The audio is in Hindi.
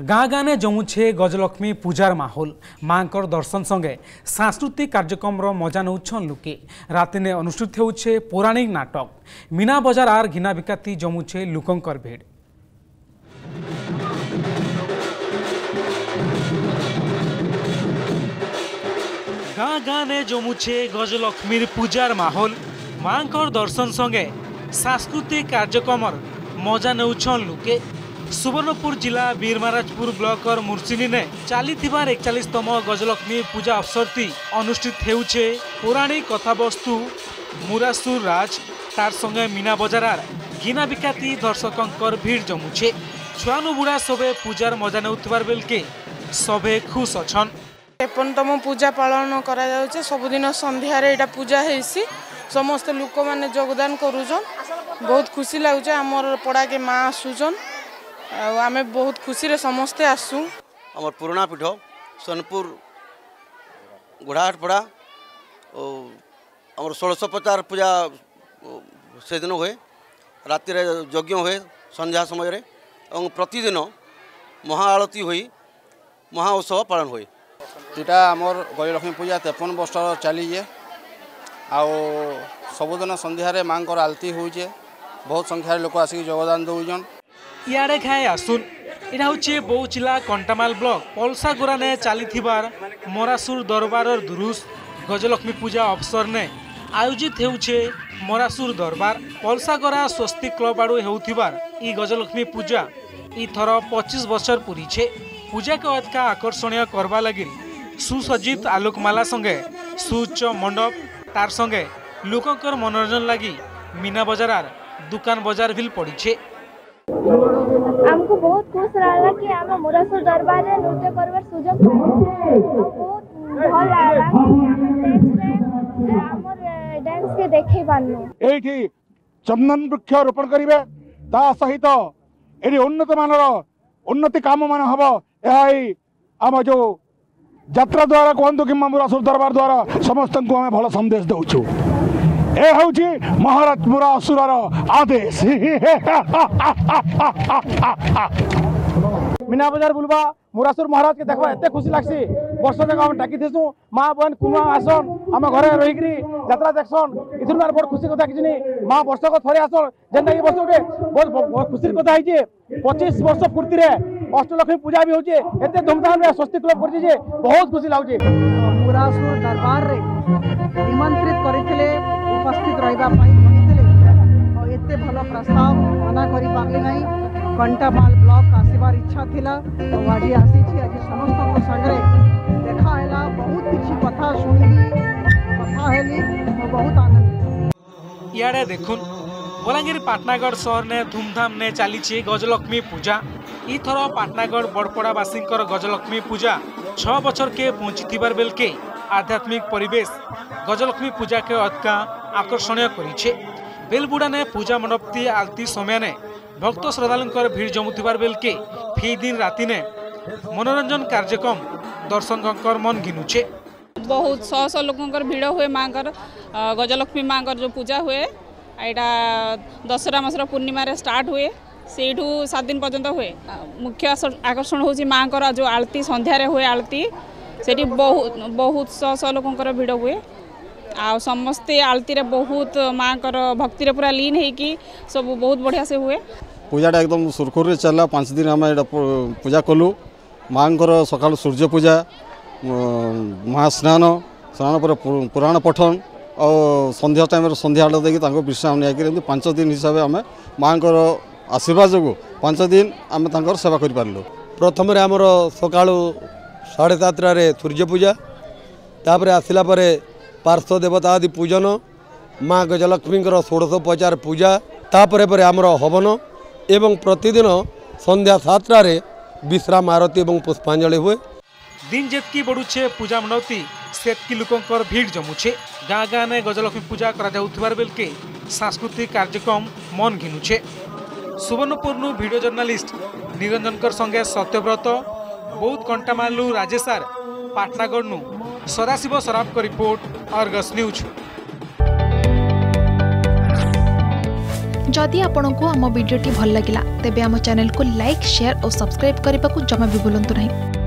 गाँ गाँने जमुं छे गजलक्ष्मी पूजार माहौल, माँ कर दर्शन संगे सांस्कृतिक कार्यक्रम मजा नौछन लुके। रातिने अनुष्ठित होउछे पौराणिक नाटक। मीना बजार आर घिना बिकाती जमुं छे लुकंकर भीड़। गाँ गाँने जमुं छे गजलक्ष्मी पूजार माहौल, माँ कर दर्शन संगे सांस्कृतिक कार्यक्रम मजा नौछन लुके। सुबर्णपुर जिला बीरमहाराजपुर ब्लॉकर मुर्सिनी ने चाली 41तम गजलक्ष्मी पूजा अवसर थी अनुष्ठित होउछे पौराणिक कथावस्तु मुरासुर राज, तार संगे मीना बजार गिना बिकाती दर्शकों भीड़ जमुछे। छुआनु बुढ़ा सबे पूजार मजा नउतबार बेल के सबे खुश अछन। 53तम पूजा पालन करा जाउछे, सबुदिन संध्या रे एटा पूजा हेसी, समस्त लोक माने योगदान करूछन, बहुत खुशी लागुछे। हमर पड़ा के माँ आसुछन, आमे बहुत खुशी रे समस्ते आसू। आम पुराणा पीठ सोनपुर गुड़ाहाटपड़ा और 1650 पूजा से दिन हुए, रातिर यज्ञ हुए संध्या समय रे, और प्रतिदिन महाआरती हुई महाउत्सव पालन हुए। जोटा आमर गजलक्ष्मी पूजा 53 वर्ष चलीजे, आ सबुदिन संध्यारे माँ को आलती हुए, बहुत संख्यार लोक आसिक योगदान दौन। इे खाए आसुन यहाँ हूँ बौचिला कंटामाल ब्लॉक पलसागोरा ने चली मरासुर दरबार दुरुस। गजलक्ष्मी पूजा अवसर ने आयोजित होउछे मरासुर दरबार पलसागोरा स्वस्ति क्लब आड़ू होउथिबार ई गजलक्ष्मी पूजा इथर 25 बर्षर पूरी छे। पूजा के अधिका आकर्षणीय करवा लगी सुसज्जित आलोकमाला संगे सुउच्च मंडप, तार संगे लोकंकर मनोरंजन लगी मीना बजार दुकान बजार भी पड़ीछे। हमको बहुत खुश रहा कि आम मुरासुर दरबार में नृत्य करवार सुजोग पाइले, बहुत भल लागला कि हमर डांस के देखै बानु। एठी चंदन वृक्ष रोपण करिवे, ता सहित एरी उन्नत मानर उन्नति काम मान हबो। एही आम जो यात्रा द्वारा कोंदो कि मुरासुर दरबार द्वारा समस्त को हमें भल संदेश दउछु। ए हूँ महाराज मुरासुर आदेश। मीना बजार बुलवा मुरासुर महाराज के देखवा एते खुशी लागसी, वर्ष जाक हम डाकी देसु माँ बहन कुआ आसन आम घरे रहीकि यात्रा देखसन। इथुर मार बड़ खुशी कथा किछनी, माँ वर्षक थरे आसन, जेनता कि वर्ष गोटे बहुत खुशी कथा होइछे। 25 वर्ष पूर्ति रे अष्टलक्ष्मी पूजा भी होइछे, एते धूमधाम रे स्वस्तिक क्लब करछि जे बहुत खुशी लागुछे। मुरासुर दरबार रे निमंत्रित करथिले उपस्थित रहिबा पाई कहिथिले, और एते भलो प्रस्ताव मना करि पाले नाही। कंटामाल ब्लॉक आसीबार इच्छा थिला तो आज आसीछि, आज समस्त को संगे देखा हैला, बहुत किछि कथा सुनली कथा हेली और बहुत आनंद। याडे देखुन बलांगीर पाटनागढ़ शहर ने धूमधाम ने चलीछि गजलक्ष्मी पूजा। इथर पाटनागढ़ बड़पड़ावासींकर गजलक्ष्मी पूजा 6 बछर के पहुंचीथिबार बेल के आध्यात्मिक परिवेश गजलक्ष्मी पूजा के अटका आकर्षणीय करिछे। बेलबुड़ा ने पूजा मंडपती आलती समय ने भक्त श्रद्धालुंकर भीड़ जमुथिबार बेल के फी दिन राति ने मनोरंजन कार्यक्रम दर्शकों मन घिनुछे। बहुत सौ सौ लोकंकर भीड़ हुए माँ कर गजलक्ष्मी माँ कर जो पूजा हुए एटा दशहरा मासर पूर्णिमा रे स्टार्ट हुए, सेठू 7 दिन पर्यंत हुए। मुख्य आकर्षण होउछि माँ कर जो आलती संध्या रे हुए आलती, सेठी बहुत बहुत सौ सौ लोकंकर भीड़ हुए। आ समस्ते आलती रे बहुत माँ कर भक्ति रे पूरा लीन है कि सब बहुत बढ़िया से हुए। पूजाटा एकदम सुरखुर रे चला। 5 दिन हम पूजा कलु, माँ कर सकाल सूर्य पूजा, महा स्नान, स्नान पर पुराण पठन और संध्या टाइम संध्या आड़ देखिए विश्राम नहीं। 5 दिन हिसाब से आम माँ कर आशीर्वाद जो 5 दिन आम सेवा करूँ। प्रथम आमर सका 7:30 रे सूर्य पूजा, तापर आसला पार्श्व देवता आदि पूजन, माँ गजलक्ष्मी 1650 पूजा, तापर पर आमर हवन एवं प्रतिदिन संध्या 7 रे विश्राम आरती एवं पुष्पांजलि हुए। दिन जितकी बढ़ुछे पूजा मनौती सेतकी लोकंकर भीड़ जमुछे। गाँ गाँ ने गजलक्ष्मी पूजा करा जाउथिबार बेल के सांस्कृतिक कार्यक्रम मन घिनुछे। सुवर्णपुरनु वीडियो जर्नालिस्ट निरंजनकर संगे सत्यव्रत, बौद्ध कंटामालू राजेशार, पाटनागढ़ सदाशिव सराफ का रिपोर्ट, अर्गस न्यूज। जदि आपंक आम भिडी भल लगा तेब आम चैनल को लाइक, शेयर और सब्सक्राइब करने को जमा भी भूलु नहीं।